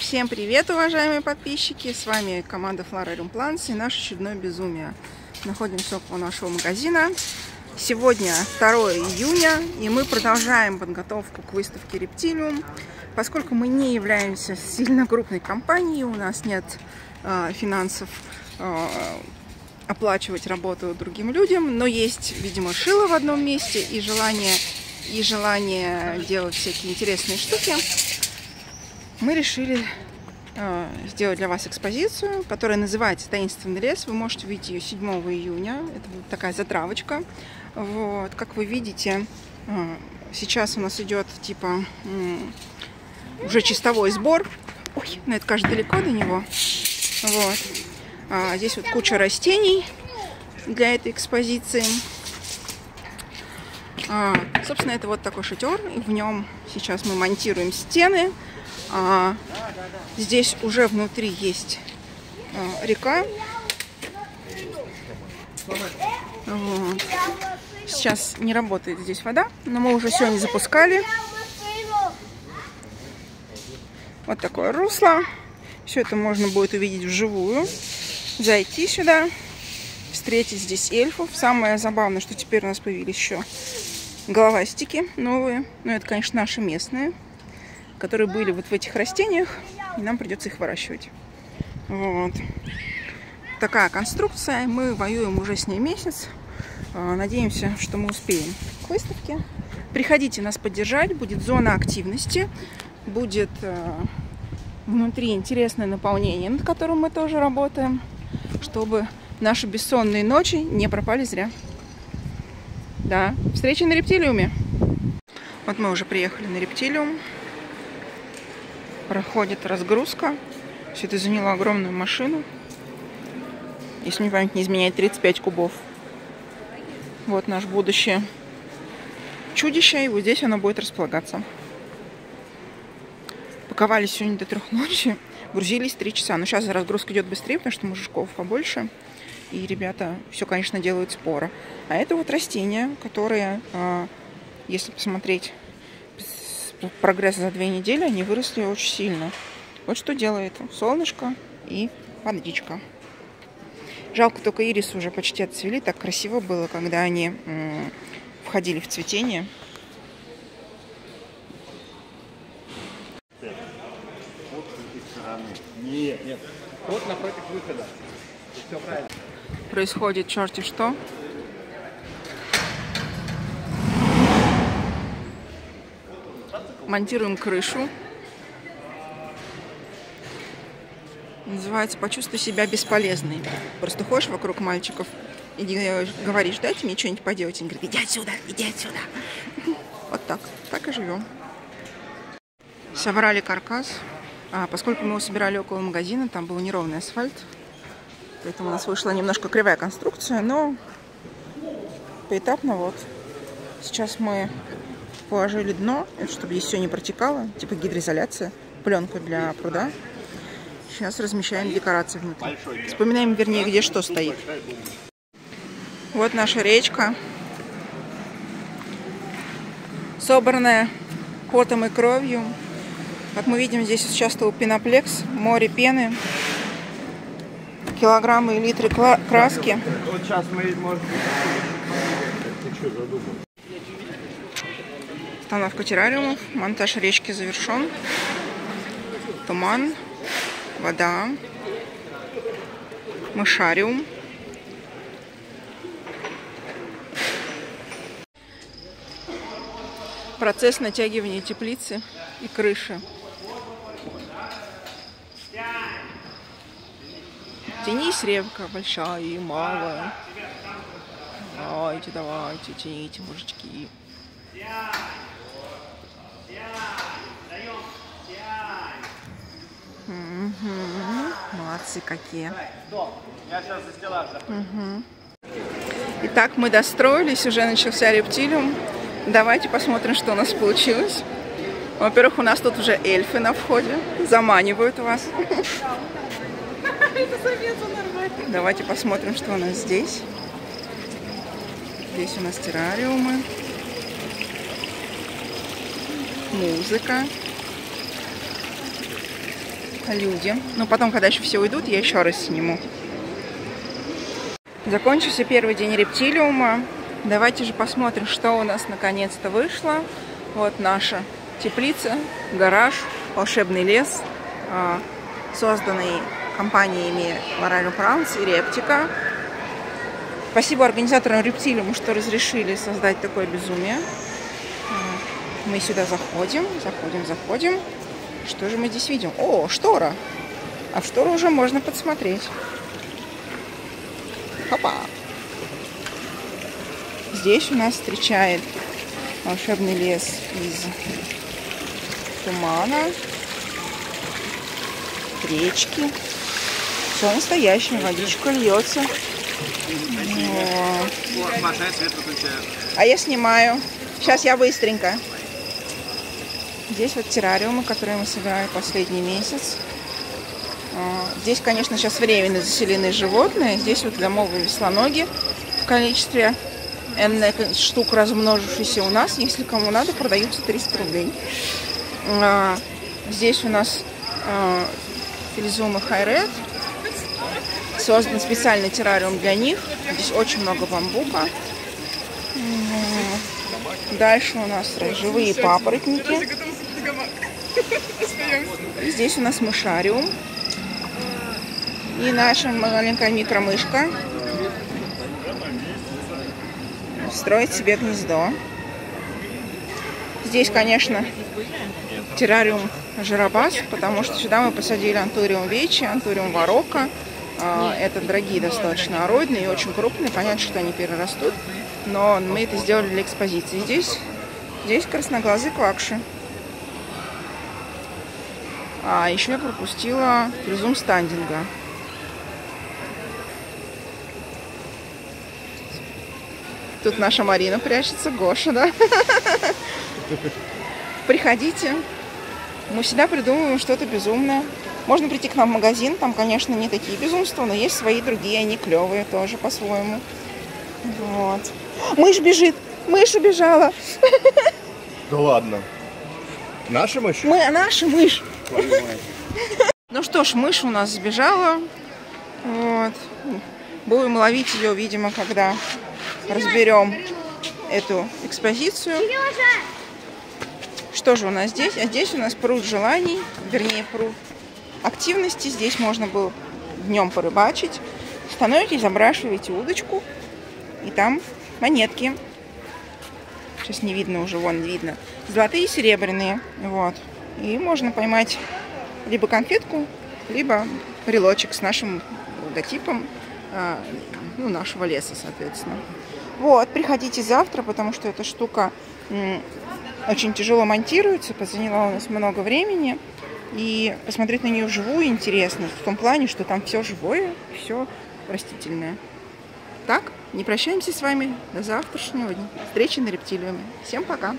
Всем привет, уважаемые подписчики! С вами команда Florariumplants и наше очередное безумие. Находимся около нашего магазина. Сегодня 2 июня, и мы продолжаем подготовку к выставке «Рептилиум». Поскольку мы не являемся сильно крупной компанией, у нас нет финансов оплачивать работу другим людям, но есть, видимо, шило в одном месте и желание делать всякие интересные штуки. Мы решили сделать для вас экспозицию, которая называется «Таинственный лес». Вы можете увидеть ее 7 июня. Это будет такая затравочка. Вот. Как вы видите, сейчас у нас идет типа уже чистовой сбор. Ой, но это, кажется, далеко до него. Вот. Здесь вот куча растений для этой экспозиции. Собственно, это вот такой шатер. И в нем сейчас мы монтируем стены. Здесь уже внутри есть река. Вот. Сейчас не работает здесь вода, но мы уже сегодня запускали. Вот такое русло. Все это можно будет увидеть вживую. Зайти сюда, встретить здесь эльфов. Самое забавное, что теперь у нас появились еще головастики новые. Но это, конечно, наши местные, которые были вот в этих растениях, и нам придется их выращивать. Вот. Такая конструкция. Мы воюем уже с ней месяц. Надеемся, что мы успеем к выставке. Приходите нас поддержать. Будет зона активности. Будет внутри интересное наполнение, над которым мы тоже работаем, чтобы наши бессонные ночи не пропали зря. Да, встречи на рептилиуме. Вот мы уже приехали на рептилиум. Проходит разгрузка. Все это заняло огромную машину. Если мне память не изменяет, 35 кубов. Вот наше будущее чудище. И вот здесь оно будет располагаться. Паковали сегодня до 3 ночи. Грузились 3 часа. Но сейчас разгрузка идет быстрее, потому что мужиков побольше. И ребята все, конечно, делают споро. А это вот растения, которые, если посмотреть прогресс за 2 недели, они выросли очень сильно. Вот что делает солнышко и водичка. Жалко, только ирисы уже почти отцвели. Так красиво было, когда они входили в цветение. Нет. Вот напротив выхода. Все правильно. Происходит черти что. Монтируем крышу. Называется «Почувствуй себя бесполезной». Просто ходишь вокруг мальчиков и говоришь: дайте мне что-нибудь поделать. Они говорят: иди отсюда, иди отсюда. Вот так. Так и живем. Собрали каркас. Поскольку мы его собирали около магазина, там был неровный асфальт. Поэтому у нас вышла немножко кривая конструкция, но поэтапно вот. Сейчас мы положили дно, чтобы здесь все не протекало, типа гидроизоляция, пленку для пруда. Сейчас размещаем декорации внутри. Вспоминаем, вернее, где что стоит. Вот наша речка, собранная потом и кровью. Как мы видим, здесь участвовал пеноплекс, море пены, килограммы и литры краски. Вот сейчас мы, может быть, ты что задумал? Установка террариумов, монтаж речки завершен. Туман, вода, мышариум. Процесс натягивания теплицы и крыши. Тянись, ревка большая и малая. Давайте, давайте, тяните, мужички. Молодцы какие. Итак, мы достроились, уже начался рептилиум. Давайте посмотрим, что у нас получилось. Во-первых, у нас тут уже эльфы на входе. Заманивают вас. Давайте посмотрим, что у нас здесь. Здесь у нас террариумы. Музыка. люди. Но потом, когда еще все уйдут, я еще раз сниму. Закончился первый день рептилиума. Давайте же посмотрим, что у нас наконец-то вышло. Вот наша теплица, гараж, волшебный лес, созданный компаниями Морально Франц и Рептика. Спасибо организаторам рептилиума, что разрешили создать такое безумие. Мы сюда заходим. Что же мы здесь видим? О, штора! А в штору уже можно подсмотреть. Хопа! Здесь у нас встречает волшебный лес из тумана, речки. Все настоящее, водичка льется. Вот. А я снимаю. Сейчас я быстренько. Здесь вот террариумы, которые мы собирали последний месяц. Здесь, конечно, сейчас временно заселены животные. Здесь вот гомовые веслоноги в количестве энное штук, размножившиеся у нас. Если кому надо, продаются 300 рублей. Здесь у нас филизумы хайред. Создан специальный террариум для них. Здесь очень много бамбука. Дальше у нас живые папоротники. Здесь у нас мышариум. И наша маленькая микромышка строит себе гнездо. Здесь, конечно, террариум Жирабас, потому что сюда мы посадили антуриум вечи, антуриум ворока. Это дорогие достаточно орудные и очень крупные. Понятно, что они перерастут, но мы это сделали для экспозиции. Здесь красноглазые квакши. А еще я пропустила безум стандинга. Тут наша Марина прячется, Гоша, да? Приходите. Мы всегда придумываем что-то безумное. Можно прийти к нам в магазин, там, конечно, не такие безумства, но есть свои другие, они клевые тоже по-своему. Вот. Мышь бежит! Мышь убежала! Да ладно. Наша мышь? Наша мышь! Ну что ж, мышь у нас сбежала. Вот. Будем ловить ее, видимо, когда разберем эту экспозицию. Что же у нас здесь? А здесь у нас пруд желаний, вернее, пруд активности. Здесь можно было днем порыбачить. Становитесь, забрасываете удочку, и там монетки. Сейчас не видно уже, вон видно. Золотые и серебряные. Вот. И можно поймать либо конфетку, либо брелочек с нашим логотипом, ну, нашего леса, соответственно. Вот, приходите завтра, потому что эта штука очень тяжело монтируется, заняла у нас много времени. И посмотреть на нее вживую интересно, в том плане, что там все живое, все растительное. Так, не прощаемся с вами до завтрашнего дня. Встречи на рептилиуме. Всем пока!